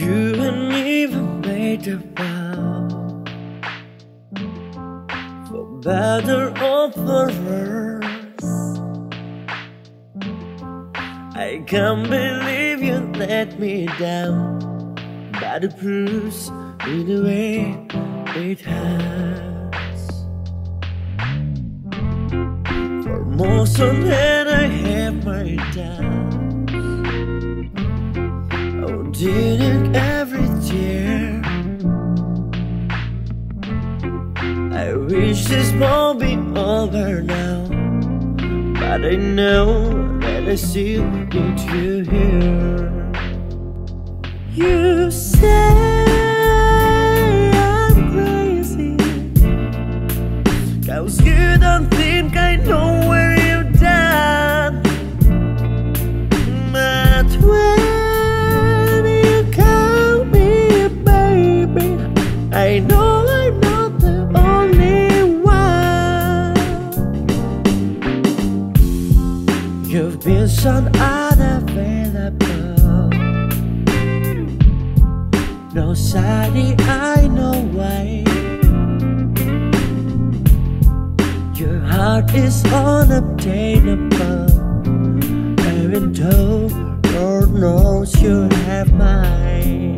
You and me were made a vow, for better or for worse. I can't believe you let me down, but it proves in a way it hurts. For most of that I have my doubts. Didn't every tear I wish this won't be over now, but I know that I still need you here. You say I'm crazy, 'cause you don't think I know where you've done. But I know I'm not the only one. You've been so unavailable, no sorry, I know why. Your heart is unobtainable, even though Lord knows you have mine.